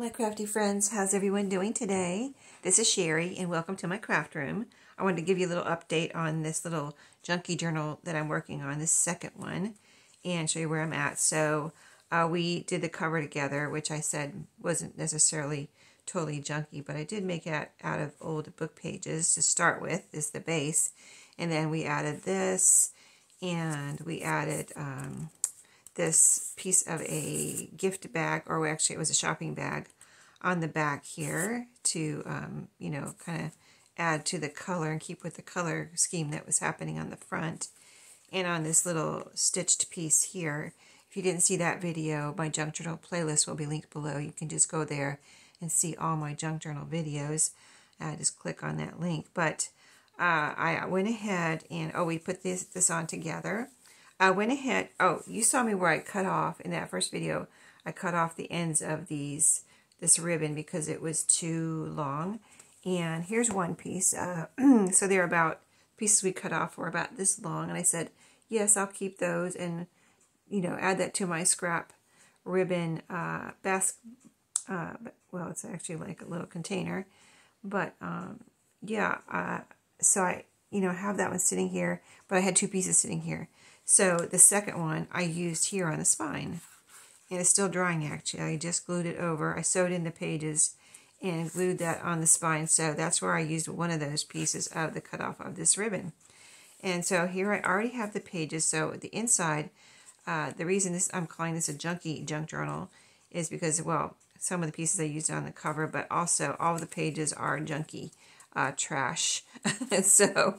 Hello my crafty friends, how's everyone doing today? This is Sherry and welcome to my craft room. I wanted to give you a little update on this little junkie journal that I'm working on, this second one, and show you where I'm at. So we did the cover together, which I said wasn't necessarily totally junky, but I did make it out of old book pages to start with, is the base. And then we added this, and we added this piece of a gift bag, or actually it was a shopping bag, on the back here to, you know, kind of add to the color and keep with the color scheme that was happening on the front. And on this little stitched piece here, if you didn't see that video, my junk journal playlist will be linked below. You can just go there and see all my junk journal videos. Just click on that link. But I went ahead and, oh, we put this on together. I went ahead, oh, you saw me where I cut off in that first video. I cut off the ends of this ribbon because it was too long. And here's one piece. So they're about, pieces we cut off were about this long. And I said, yes, I'll keep those and, you know, add that to my scrap ribbon basket. Well, it's actually like a little container. But, yeah, so I, you know, have that one sitting here. But I had two pieces sitting here. So the second one I used here on the spine, and it's still drying actually. I just glued it over. I sewed in the pages and glued that on the spine. So that's where I used one of those pieces of the cutoff of this ribbon. And so here I already have the pages. So the inside, the reason I'm calling this a junky junk journal is because, well, some of the pieces I used on the cover, but also all of the pages are junky. Trash. So,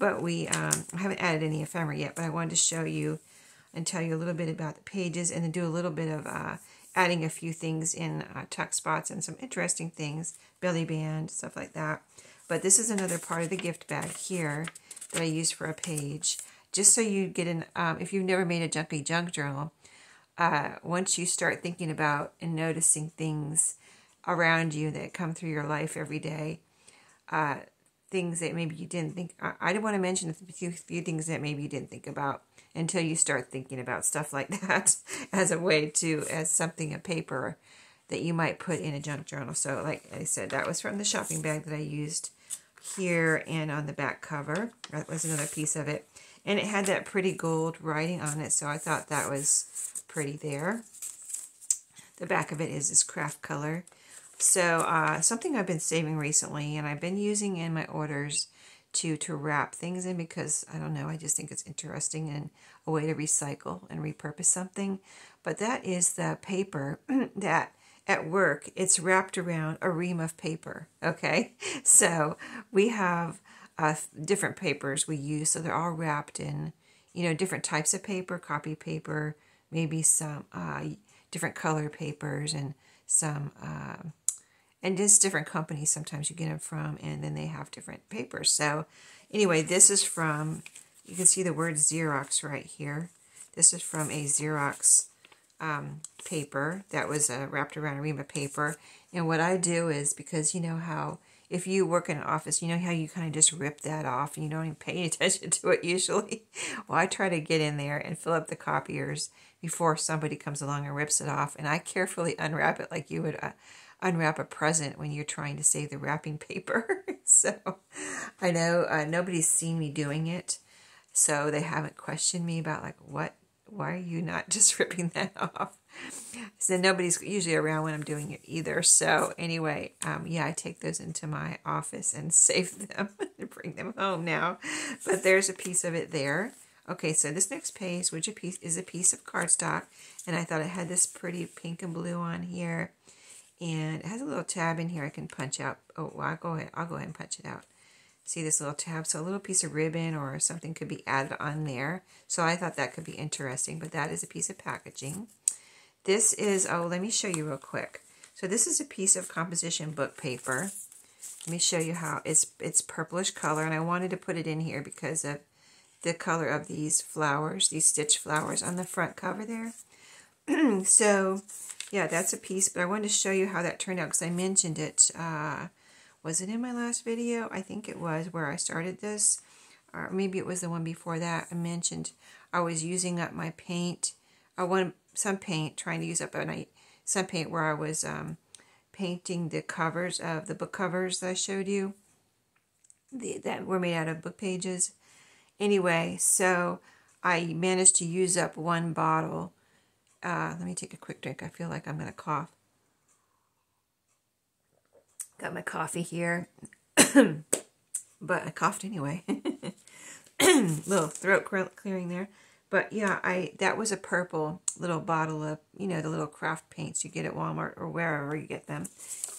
but we I haven't added any ephemera yet, but I wanted to show you and tell you a little bit about the pages and then do a little bit of adding a few things in tuck spots and some interesting things, belly band, stuff like that. But this is another part of the gift bag here that I used for a page. Just so you get an, if you've never made a junky junk journal, once you start thinking about and noticing things around you that come through your life every day, things that maybe you didn't think, I didn't want to mention a few things that maybe you didn't think about until you start thinking about stuff like that as a way to, as something, a paper that you might put in a junk journal. So like I said, that was from the shopping bag that I used here and on the back cover. That was another piece of it. And it had that pretty gold writing on it, so I thought that was pretty there. The back of it is this craft color. So something I've been saving recently, and I've been using in my orders to wrap things in because, I don't know, I just think it's interesting and a way to recycle and repurpose something. But that is the paper that at work, it's wrapped around a ream of paper, okay? So we have different papers we use, so they're all wrapped in, you know, different types of paper, copy paper, maybe some different color papers and some... And just different companies, sometimes you get them from, and then they have different papers. So anyway, this is from, you can see the word Xerox right here. This is from a Xerox paper that was wrapped around a ream of paper. And what I do is, because you know how, if you work in an office, you know how you kind of just rip that off and you don't even pay any attention to it usually. Well, I try to get in there and fill up the copiers before somebody comes along and rips it off. And I carefully unwrap it like you would... unwrap a present when you're trying to save the wrapping paper. So I know nobody's seen me doing it, so they haven't questioned me about like, what, why are you not just ripping that off? So nobody's usually around when I'm doing it either. So anyway, yeah, I take those into my office and save them and bring them home now. But there's a piece of it there. Okay, so this next page, which is a piece of cardstock, and I thought it had this pretty pink and blue on here. And it has a little tab in here I can punch out. Oh, well, I'll go ahead and punch it out. See this little tab? So a little piece of ribbon or something could be added on there. So I thought that could be interesting, but that is a piece of packaging. This is, oh, let me show you real quick. So this is a piece of composition book paper. Let me show you how it's purplish color, and I wanted to put it in here because of the color of these flowers, these stitched flowers on the front cover there. So, yeah, that's a piece, but I wanted to show you how that turned out because I mentioned it. Was it in my last video? I think it was where I started this, or maybe it was the one before that. I mentioned I was using up my paint. I wanted some paint, trying to use up some paint where I was painting the covers of the book covers that I showed you, that were made out of book pages. Anyway, so I managed to use up one bottle. Let me take a quick drink. I feel like I'm going to cough. Got my coffee here. But I coughed anyway. Little throat clearing there. But yeah, that was a purple little bottle of, you know, the little craft paints you get at Walmart or wherever you get them.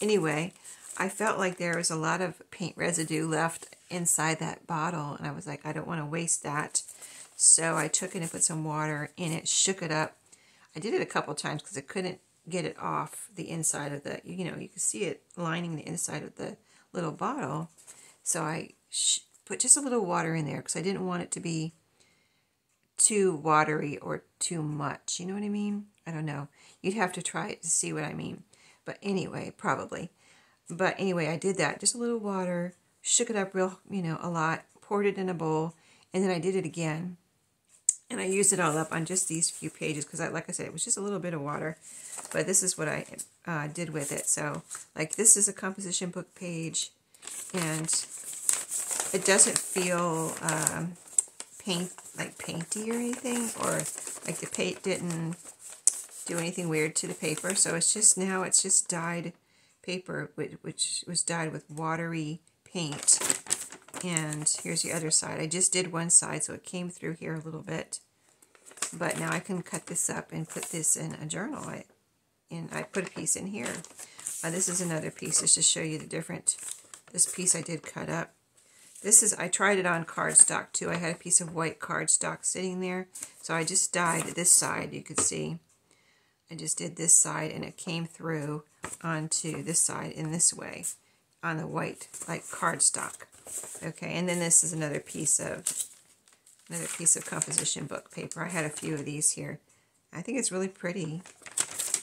Anyway, I felt like there was a lot of paint residue left inside that bottle. And I was like, I don't want to waste that. So I took it and put some water in it, shook it up. I did it a couple times because I couldn't get it off the inside of the, you know, you can see it lining the inside of the little bottle. So I put just a little water in there because I didn't want it to be too watery or too much. You know what I mean? I don't know. You'd have to try it to see what I mean. But anyway, probably. But anyway, I did that. Just a little water, shook it up real, you know, a lot, poured it in a bowl, and then I did it again. And I used it all up on just these few pages because, like I said, it was just a little bit of water. But this is what I did with it. So, like, this is a composition book page, and it doesn't feel... painty or anything, or like the paint didn't do anything weird to the paper. So it's just now it's just dyed paper, which was dyed with watery paint. And here's the other side. I just did one side, so it came through here a little bit. But now I can cut this up and put this in a journal. I put a piece in here. This is another piece just to show you the different. This piece I did cut up. This is, I tried it on cardstock too. I had a piece of white cardstock sitting there. So I just dyed this side, you could see. I just did this side and it came through onto this side in this way on the white, like cardstock. Okay, and then this is another piece of composition book paper. I had a few of these here. I think it's really pretty.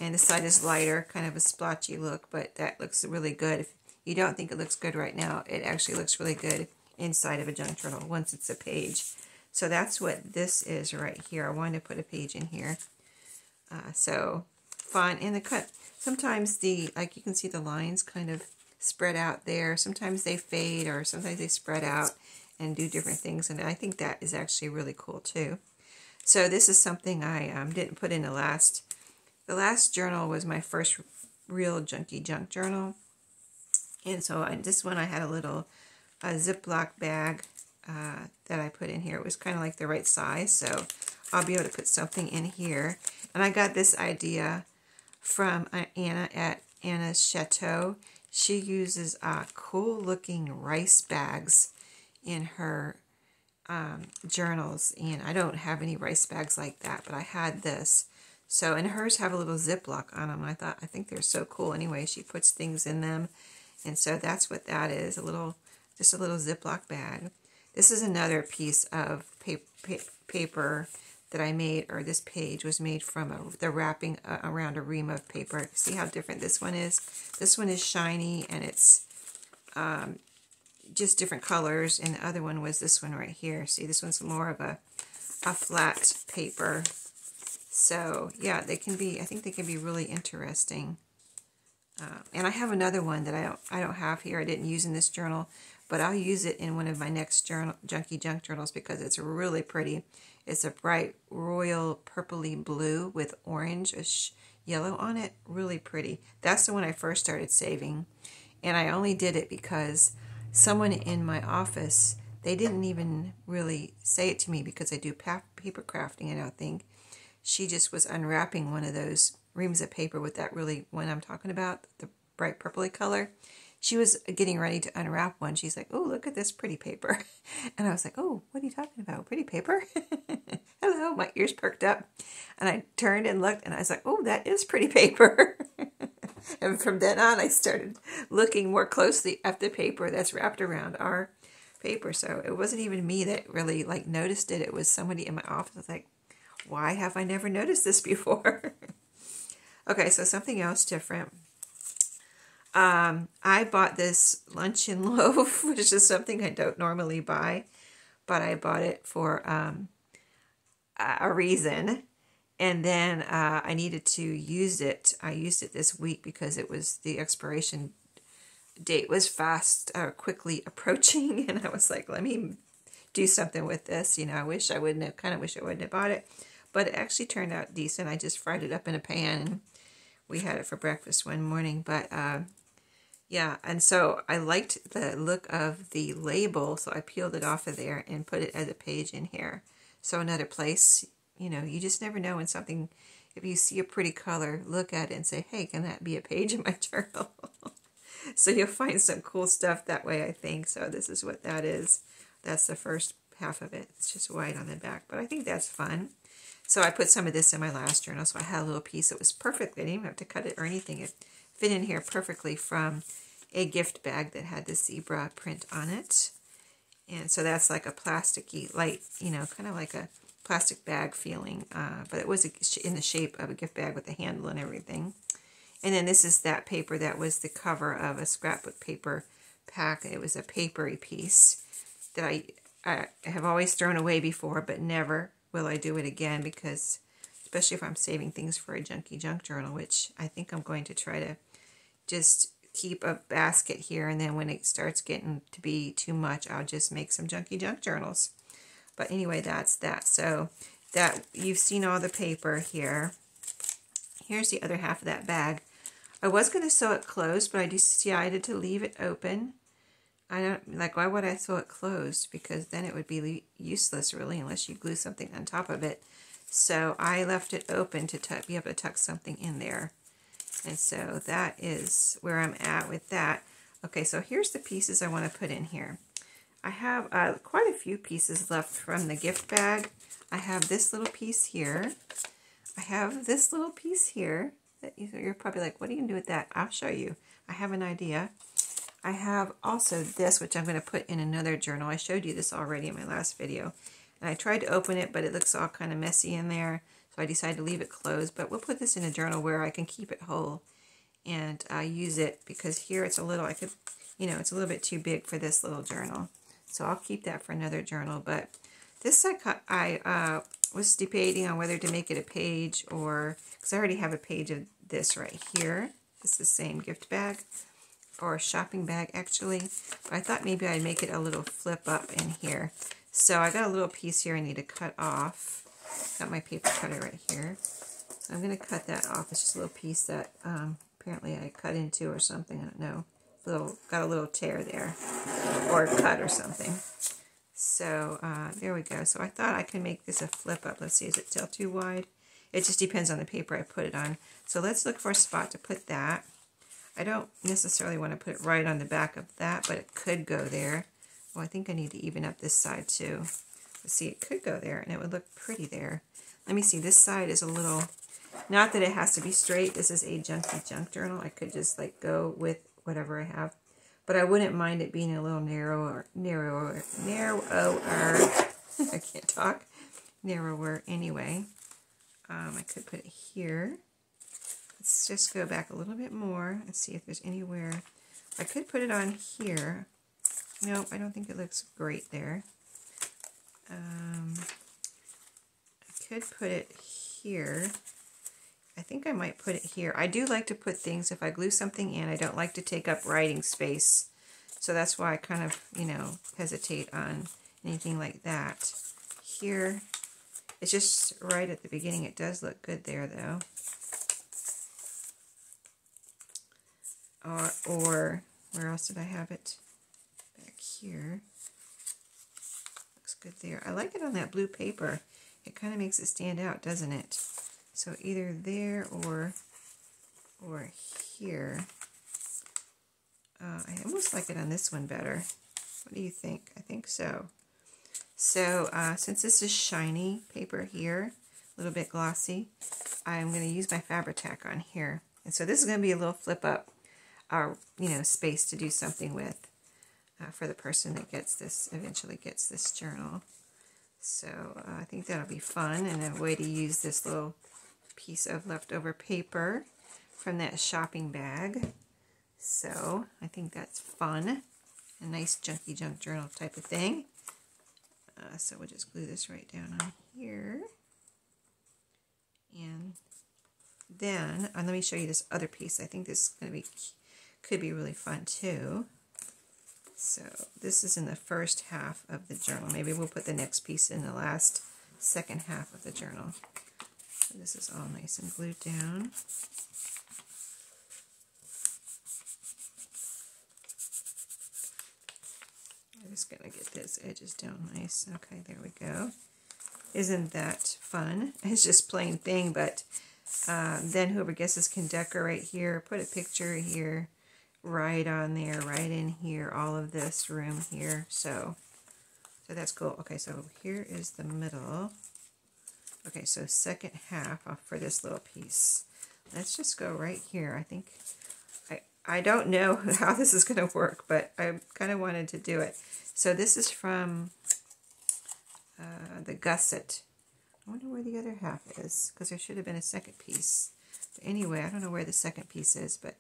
And the side is lighter, kind of a splotchy look, but that looks really good. If you don't think it looks good right now, it actually looks really good inside of a junk journal once it's a page. So that's what this is right here. I wanted to put a page in here. So fun. And the cut, sometimes the, like you can see the lines kind of spread out there. Sometimes they fade or sometimes they spread out and do different things. And I think that is actually really cool too. So this is something I didn't put in the last journal was my first real junky junk journal. And so this one I had a little Ziploc bag that I put in here. It was kind of like the right size, so I'll be able to put something in here. And I got this idea from Anna at Anna's Chateau. She uses cool-looking rice bags in her journals. And I don't have any rice bags like that, but I had this. So, and hers have a little Ziploc on them. And I think they're so cool anyway. She puts things in them. And so that's what that is, just a little Ziploc bag. This is another piece of paper that I made, or this page was made from the wrapping around a ream of paper. See how different this one is? This one is shiny, and it's just different colors, and the other one was this one right here. See, this one's more of a flat paper. So, yeah, I think they can be really interesting. And I have another one that I don't have here. I didn't use in this journal, but I'll use it in one of my next junky junk journals because it's really pretty. It's a bright royal purpley blue with orange-ish yellow on it. Really pretty. That's the one I first started saving, and I only did it because someone in my office, they didn't even really say it to me because I do paper crafting, I don't think. She just was unwrapping one of those reams of paper with that really one I'm talking about, the bright purpley color. She was getting ready to unwrap one. She's like, oh, look at this pretty paper. And I was like, oh, what are you talking about? Pretty paper? Hello, my ears perked up. And I turned and looked, and I was like, oh, that is pretty paper. And from then on, I started looking more closely at the paper that's wrapped around our paper. So it wasn't even me that really, like, noticed it. It was somebody in my office. I was like, why have I never noticed this before? Okay, so something else different. I bought this luncheon loaf, which is something I don't normally buy, but I bought it for a reason. And then I needed to use it. I used it this week because it was the expiration date was fast, quickly approaching, and I was like, let me do something with this. You know, I wish I wouldn't have, kind of wish I wouldn't have bought it, but it actually turned out decent. I just fried it up in a pan, and we had it for breakfast one morning. But yeah, and so I liked the look of the label, so I peeled it off of there and put it as a page in here. So another place, you know, you just never know when something, if you see a pretty color, look at it and say, hey, can that be a page in my journal? So you'll find some cool stuff that way, I think. So this is what that is. That's the first half of it. It's just white on the back, but I think that's fun. So I put some of this in my last journal, so I had a little piece that was perfect. I didn't even have to cut it or anything. It fit in here perfectly from a gift bag that had the zebra print on it. And so that's like a plasticky, light, you know, kind of like a plastic bag feeling, but it was in the shape of a gift bag with a handle and everything. And then this is that paper that was the cover of a scrapbook paper pack. It was a papery piece that I have always thrown away before, but never will I do it again, because especially if I'm saving things for a junky junk journal, which I think I'm going to try to just keep a basket here, and then when it starts getting to be too much, I'll just make some junky junk journals. But anyway, that's that. So that, you've seen all the paper here. Here's the other half of that bag. I was going to sew it closed, but I decided to leave it open. I don't, like, why would I sew it closed? Because then it would be useless, really, unless you glue something on top of it. So I left it open to be able to tuck something in there. And so that is where I'm at with that. Okay, so here's the pieces I want to put in here. I have quite a few pieces left from the gift bag. I have this little piece here. I have this little piece here. That you're probably like, what are you going to do with that? I'll show you. I have an idea. I have also this, which I'm going to put in another journal. I showed you this already in my last video. And I tried to open it, but it looks all kind of messy in there. So I decided to leave it closed. But we'll put this in a journal where I can keep it whole and use it, because here it's a little, I could, you know, it's a little bit too big for this little journal. So I'll keep that for another journal. But this I was debating on whether to make it a page or, because I already have a page of this right here. It's the same gift bag, or shopping bag actually. But I thought maybe I'd make it a little flip up in here. So I got a little piece here I need to cut off. Got my paper cutter right here. I'm going to cut that off. It's just a little piece that apparently I cut into or something. I don't know. Got a little tear there, or cut or something. So there we go. So I thought I could make this a flip up. Let's see, is it still too wide? It just depends on the paper I put it on. So let's look for a spot to put that. I don't necessarily want to put it right on the back of that, but it could go there. Well, I think I need to even up this side too. Let's see, it could go there, and it would look pretty there. Let me see, this side is a little, not that it has to be straight. This is a junky junk journal. I could just like go with whatever I have. But I wouldn't mind it being a little narrower. I can't talk. Narrower anyway. I could put it here. Let's just go back a little bit more and see if there's anywhere. I could put it on here. Nope, I don't think it looks great there. I could put it here. I think I might put it here. I do like to put things, if I glue something in, I don't like to take up writing space. So that's why I kind of, you know, hesitate on anything like that. Here, it's just right at the beginning. It does look good there, though. Or where else did I have it? Back here. Looks good there. I like it on that blue paper. It kind of makes it stand out, doesn't it? So either there or here. I almost like it on this one better. What do you think? I think so. So since this is shiny paper here, a little bit glossy, I'm going to use my Fabri-Tac on here. And so this is going to be a little flip up, you know, space to do something with for the person that gets this, eventually gets this journal. So I think that'll be fun, and a way to use this little piece of leftover paper from that shopping bag. So I think that's fun, a nice junky junk journal type of thing. So we'll just glue this right down on here, And then, and let me show you this other piece. I think this is going to be, could be really fun too. So this is in the first half of the journal. Maybe we'll put the next piece in the last second half of the journal. So this is all nice and glued down. I'm just going to get those edges down nice. Okay, there we go. Isn't that fun? It's just plain thing, but then whoever guesses can decorate here, put a picture here, right on there, right in here, all of this room here. So that's cool. Okay, so here is the middle. Okay, so second half for this little piece. Let's just go right here. I think, I don't know how this is going to work, but I kind of wanted to do it. So this is from the gusset. I wonder where the other half is, because there should have been a second piece. But anyway, I don't know where the second piece is, but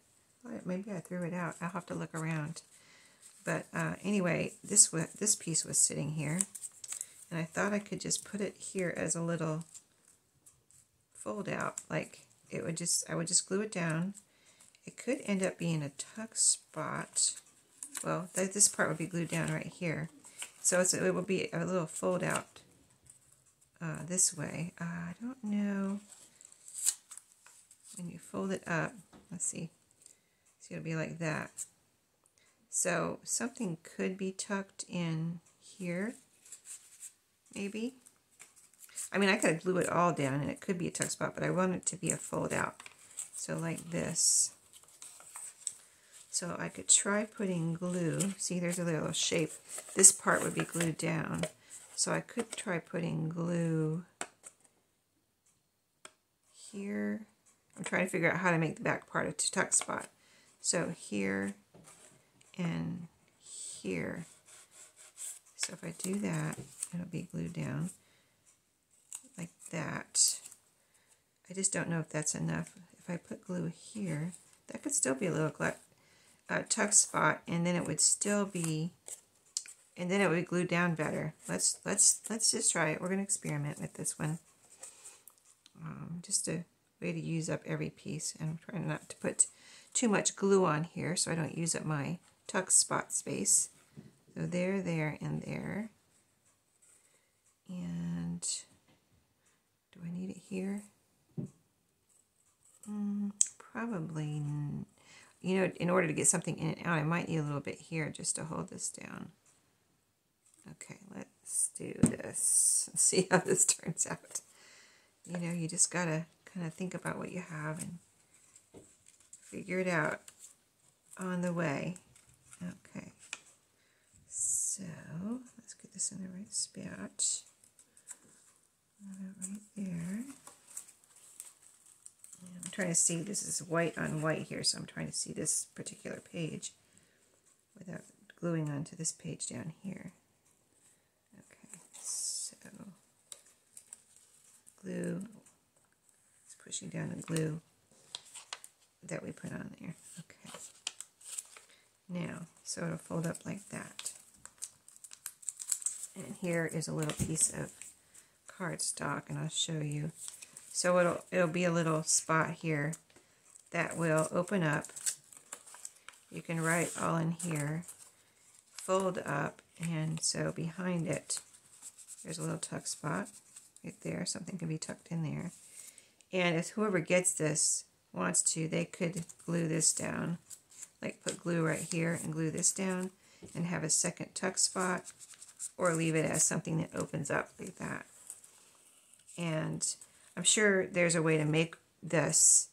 maybe I threw it out. I'll have to look around. But anyway, this piece was sitting here, and I thought I could just put it here as a little fold out. Like it would just, I would just glue it down. It could end up being a tuck spot. Well, this part would be glued down right here. So it would be a little fold out this way. I don't know. When you fold it up, let's see. So it'll be like that. So something could be tucked in here, maybe. I mean, I could glue it all down and it could be a tuck spot, but I want it to be a fold out. So like this. So I could try putting glue. See, there's a little shape. This part would be glued down. So I could try putting glue here. I'm trying to figure out how to make the back part a tuck spot. So here and here. So if I do that, it'll be glued down like that. I just don't know if that's enough. If I put glue here, that could still be a little tuck spot, and then it would still be, and then it would glue down better. Let's just try it. We're gonna experiment with this one. Just a way to use up every piece, and I'm trying not to put too much glue on here so I don't use up my tuck spot space. So there, there, and there. And do I need it here? Probably. You know, in order to get something in and out, I might need a little bit here just to hold this down. Okay, let's do this. Let's see how this turns out. You know, you just gotta kind of think about what you have and figure it out on the way. Okay, so let's get this in the right spot. Right there. I'm trying to see, this is white on white here, so I'm trying to see this particular page without gluing onto this page down here. Okay, so glue, it's pushing down the glue that we put on there. Okay. Now, so it'll fold up like that. And here is a little piece of cardstock, and I'll show you. So it'll be a little spot here that will open up. You can write all in here, fold up, and so behind it, there's a little tuck spot right there. Something can be tucked in there. And if whoever gets this wants to, they could glue this down, like put glue right here and glue this down and have a second tuck spot, or leave it as something that opens up like that. And I'm sure there's a way to make this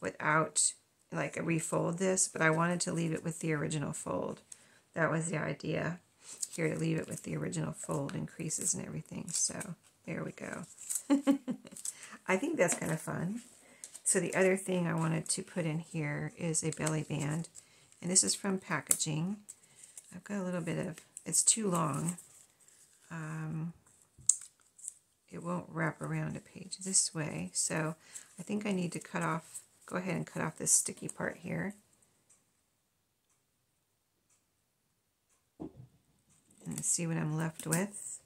without, like, a refold this, but I wanted to leave it with the original fold. That was the idea here, to leave it with the original fold and creases and everything. So there we go. I think that's kind of fun. So the other thing I wanted to put in here is a belly band, and this is from packaging. I've got a little bit of, it's too long. It won't wrap around a page this way, so I think I need to cut off, go ahead and cut off this sticky part here. And see what I'm left with.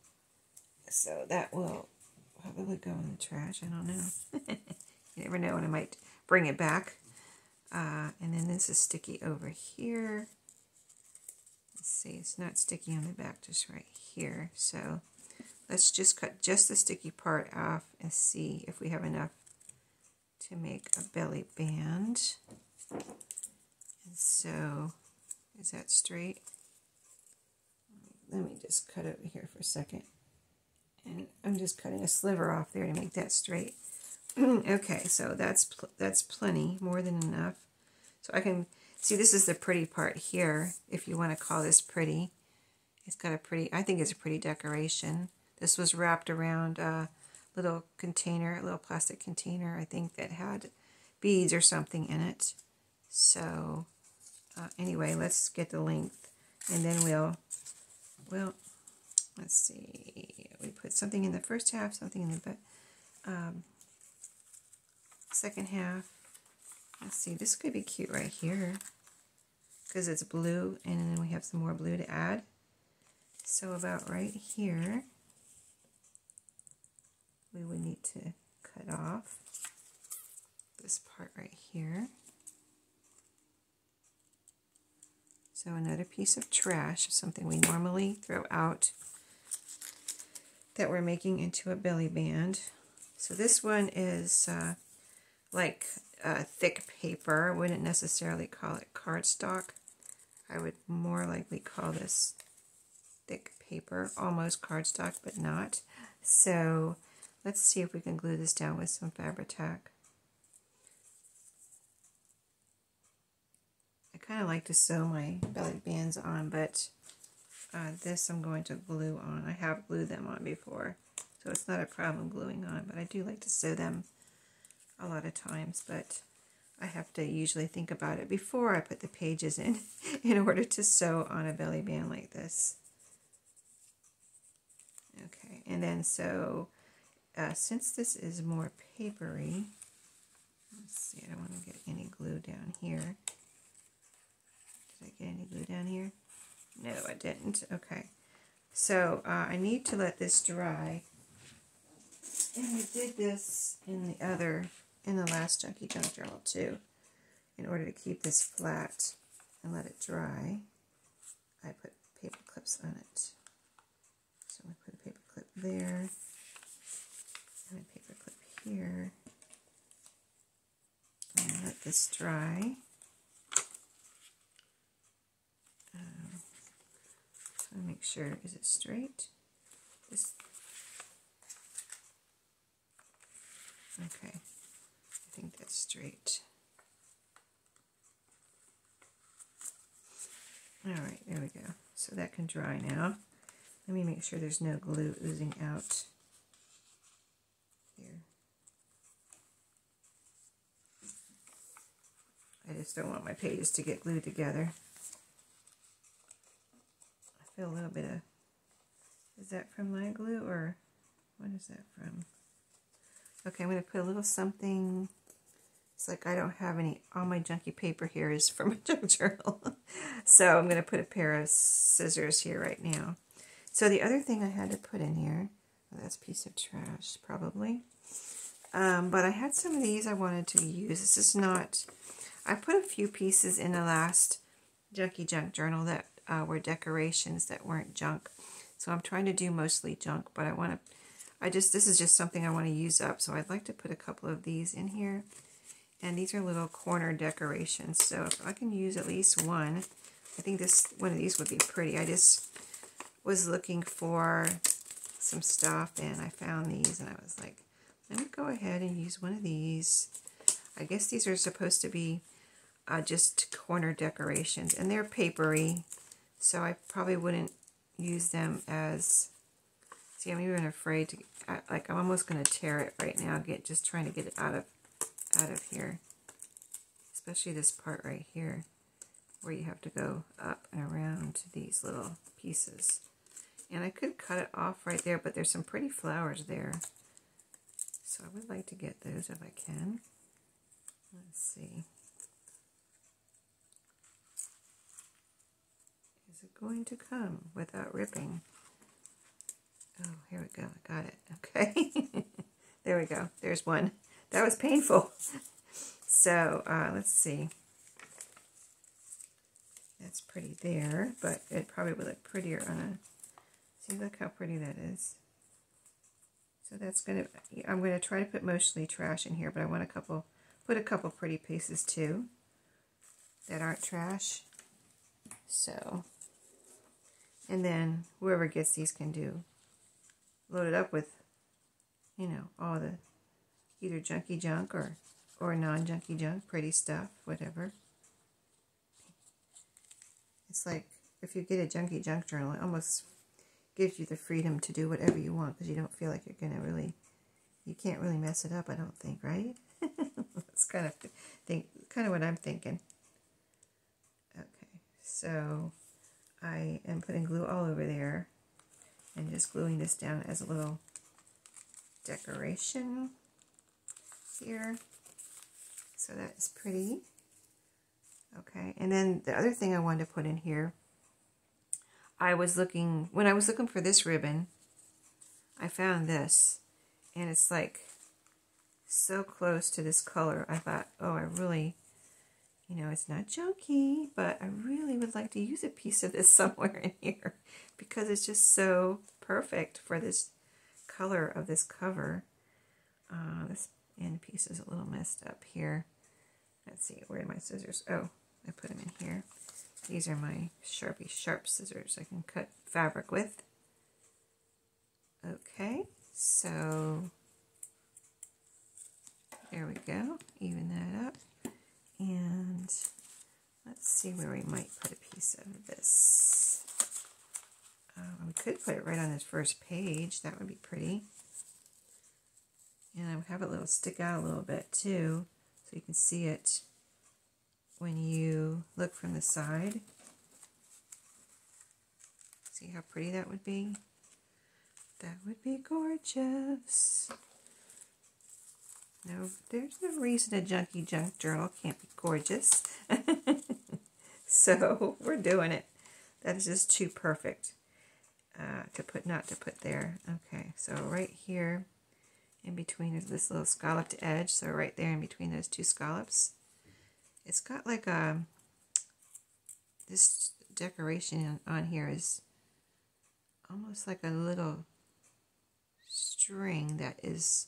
So that will Probably would go in the trash. I don't know. You never know, and I might bring it back. And then this is sticky over here. Let's see, it's not sticky on the back, just right here. So let's just cut just the sticky part off and see if we have enough to make a belly band. And so, is that straight? Let me just cut over here for a second. And I'm just cutting a sliver off there to make that straight. Okay, so that's plenty, more than enough. So I can see, this is the pretty part here, if you want to call this pretty. It's got a pretty, I think it's a pretty decoration. This was wrapped around a little container, a little plastic container, I think, that had beads or something in it. So anyway, let's get the length, and then we'll let's see. We put something in the first half, something in the second half. Let's see. This could be cute right here because it's blue, and then we have some more blue to add. So about right here, we would need to cut off this part right here. So another piece of trash, something we normally throw out that we're making into a belly band. So this one is like thick paper. I wouldn't necessarily call it cardstock. I would more likely call this thick paper, almost cardstock, but not. So let's see if we can glue this down with some Fabri-Tac. I kind of like to sew my belly bands on, but this I'm going to glue on. I have glued them on before, so it's not a problem gluing on, but I do like to sew them a lot of times, but I have to usually think about it before I put the pages in order to sew on a belly band like this. Okay, and then so since this is more papery, let's see, I don't want to get any glue down here. Did I get any glue down here? No, I didn't. Okay. So I need to let this dry. And we did this in the last Junky Junk Journal too. In order to keep this flat and let it dry, I put paper clips on it. So I put a paper clip there and a paper clip here. And let this dry. Make sure, is it straight? This. Okay, I think that's straight. All right, there we go. So that can dry now. Let me make sure there's no glue oozing out here. I just don't want my pages to get glued together. Feel a little bit of, is that from my glue or what is that from? Okay, I'm going to put a little something. It's like I don't have any, all my junky paper here is from a junk journal. So I'm going to put a pair of scissors here right now. So the other thing I had to put in here, well, that's a piece of trash probably. But I had some of these I wanted to use. This is not, I put a few pieces in the last Junky Junk Journal that were decorations that weren't junk. So I'm trying to do mostly junk, but I want to, this is just something I want to use up. So I'd like to put a couple of these in here. And these are little corner decorations. So if I can use at least one, I think this one of these would be pretty. I just was looking for some stuff and I found these and I was like, let me go ahead and use one of these. I guess these are supposed to be just corner decorations and they're papery. So I probably wouldn't use them as, see, I'm even afraid to, like I'm almost going to tear it right now, just trying to get it out of here. Especially this part right here, where you have to go up and around to these little pieces. And I could cut it off right there, but there's some pretty flowers there. So I would like to get those if I can. Let's see. Going to come without ripping. Oh, Here we go. I got it. Okay. There we go. There's one. That was painful. So let's see. That's pretty there, but it probably would look prettier on a... See, look how pretty that is. So that's going to... I'm going to try to put mostly trash in here, but I want a couple... Put a couple pretty pieces, too, that aren't trash. So... And then whoever gets these can do... Load it up with, you know, all the... Either junky junk or non-junky junk, pretty stuff, whatever. It's like if you get a junky junk journal, it almost gives you the freedom to do whatever you want because you don't feel like you're going to really, you can't really mess it up, I don't think, right? That's kind of what I'm thinking. Okay, so I am putting glue all over there and just gluing this down as a little decoration here. So that is pretty. Okay, and then the other thing I wanted to put in here, when I was looking for this ribbon, I found this, and it's like so close to this color. I thought, oh, I really, you know, it's not junky, but I really would like to use a piece of this somewhere in here because it's just so perfect for this color of this cover. This end piece is a little messed up here. Let's see, where are my scissors? Oh. I put them in here. These are my Sharpie sharp scissors I can cut fabric with. Okay, so there we go. Even that up. And let's see where we might put a piece of this. We could put it right on this first page. That would be pretty. And I would have it little stick out a little bit too, so you can see it when you look from the side. See how pretty that would be? That would be gorgeous. No, there's no reason a junky junk journal can't be gorgeous. So we're doing it. That is just too perfect not to put there. Okay, so right here in between is this little scalloped edge. So right there in between those two scallops. It's got like a, this decoration on here is almost like a little string that is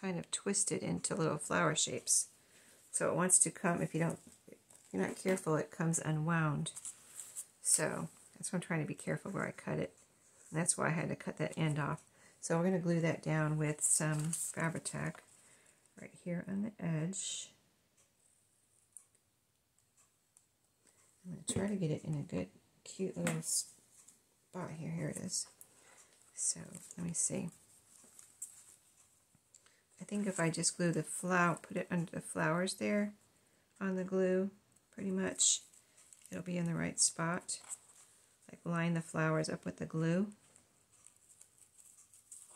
kind of twisted into little flower shapes. So it wants to come, if you're not careful, it comes unwound. So that's why I'm trying to be careful where I cut it. And that's why I had to cut that end off. So we're going to glue that down with some Fabri-Tac right here on the edge. I'm going to try to get it in a good, cute little spot here. Here it is. So, let me see. I think if I just glue the flower, put it under the flowers there on the glue, pretty much, it'll be in the right spot. Like, line the flowers up with the glue.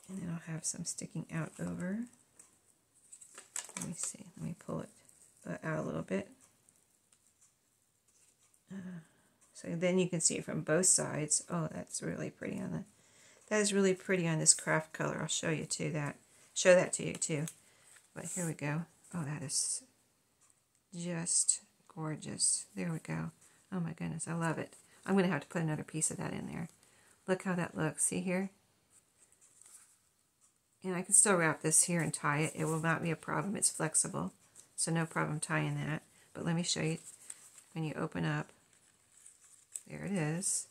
And then I'll have some sticking out over. Let me see. Let me pull it out a little bit. So then you can see it from both sides. Oh, that's really pretty on the... That is really pretty on this craft color. I'll show you too that. Show that to you too. But here we go. Oh, that is just gorgeous. There we go. Oh my goodness, I love it. I'm going to have to put another piece of that in there. Look how that looks. See here? And I can still wrap this here and tie it. It will not be a problem. It's flexible. So no problem tying that. But let me show you when you open up. There it is.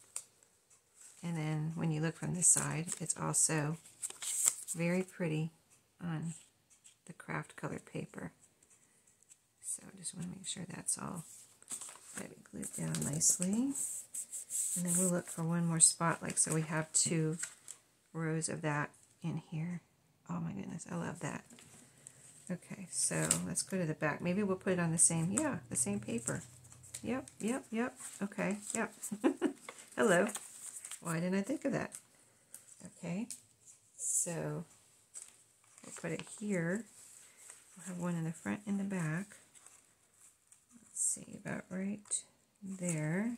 And then when you look from this side, it's also very pretty on the craft colored paper. So I just want to make sure that's all that we glued down nicely. And then we'll look for one more spot, like so we have two rows of that in here. Oh my goodness, I love that. Okay, so let's go to the back. Maybe we'll put it on the same, yeah, the same paper. Yep, yep, yep. Okay, yep. Hello. Why didn't I think of that? Okay, so we'll put it here. We'll have one in the front and the back. Let's see, about right there.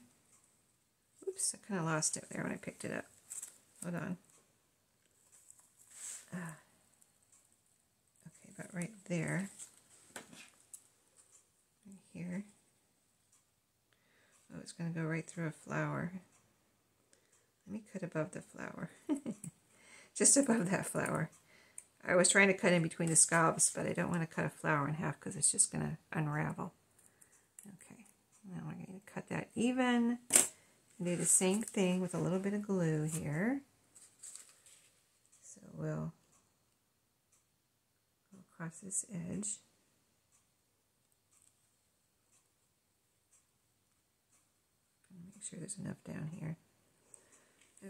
Oops, I kind of lost it there when I picked it up. Hold on. Okay, about right there, right here. Oh, it's going to go right through a flower. Let me cut above the flower. Just above that flower. I was trying to cut in between the scallops, but I don't want to cut a flower in half because it's just going to unravel. Okay, now we're going to cut that even. Do the same thing with a little bit of glue here. So we'll go across this edge. Make sure there's enough down here.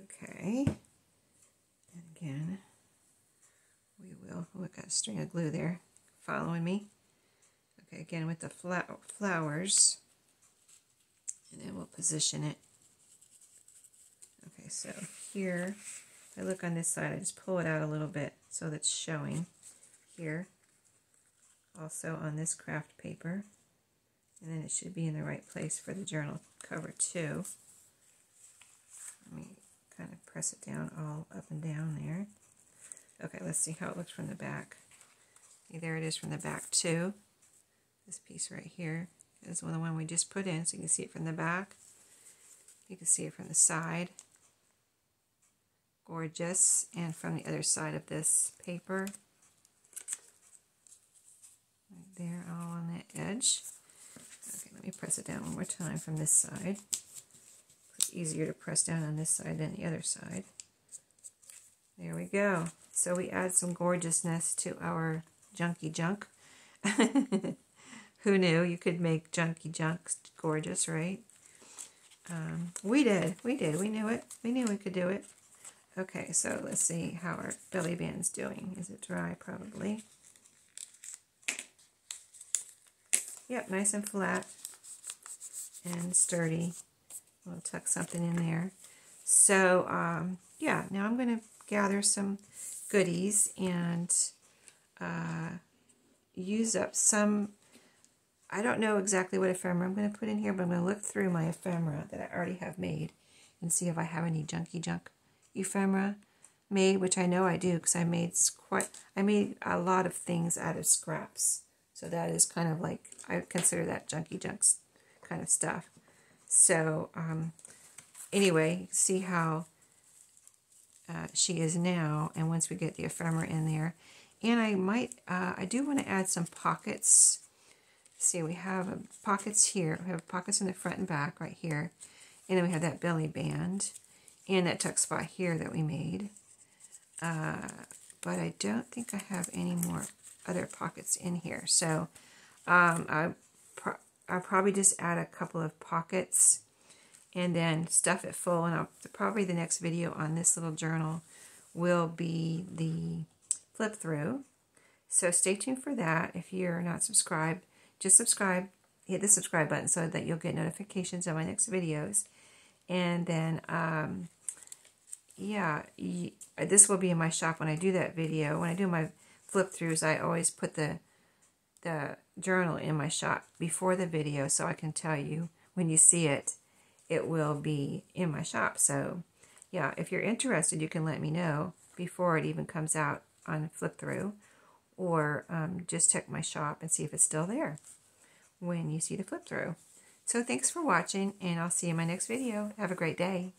Okay. And again, we will, oh, I've got a string of glue there following me. Okay, again with the flowers. And then we'll position it. Okay, so here, if I look on this side, I just pull it out a little bit so that's showing here. Also on this craft paper. And then it should be in the right place for the journal cover too. Let me kind of press it down all up and down there. Okay, let's see how it looks from the back. Okay, there it is from the back too. This piece right here is the one we just put in, so you can see it from the back. You can see it from the side. Gorgeous. And from the other side of this paper. Right there, all on that edge. Okay, let me press it down one more time from this side. It's easier to press down on this side than the other side. There we go. So we add some gorgeousness to our junky junk. Who knew you could make junky junks gorgeous, right? We did. We knew it. We knew we could do it. Okay, so let's see how our belly band's doing. Is it dry? Probably. Yep, nice and flat and sturdy. We'll tuck something in there. So, yeah, now I'm going to gather some goodies and use up some. I don't know exactly what ephemera I'm going to put in here, but I'm going to look through my ephemera that I already have made and see if I have any junky junk ephemera made, which I know I do because I made a lot of things out of scraps. So that is kind of like, I consider that junky junk kind of stuff. So anyway, see how she is now, and once we get the ephemera in there. And I might, I do want to add some pockets. See, we have pockets here. We have pockets in the front and back right here. And then we have that belly band and that tuck spot here that we made. But I don't think I have any more other pockets in here. So I'll probably just add a couple of pockets and then stuff it full. And I'll, probably the next video on this little journal will be the flip through. So stay tuned for that. If you're not subscribed, just subscribe, hit the subscribe button so that you'll get notifications on my next videos. And then, yeah, this will be in my shop when I do that video. When I do my flip-throughs, I always put the journal in my shop before the video so I can tell you when you see it, it will be in my shop. So, yeah, if you're interested, you can let me know before it even comes out on flip-through. Or just check my shop and see if it's still there when you see the flip through. So thanks for watching, and I'll see you in my next video. Have a great day.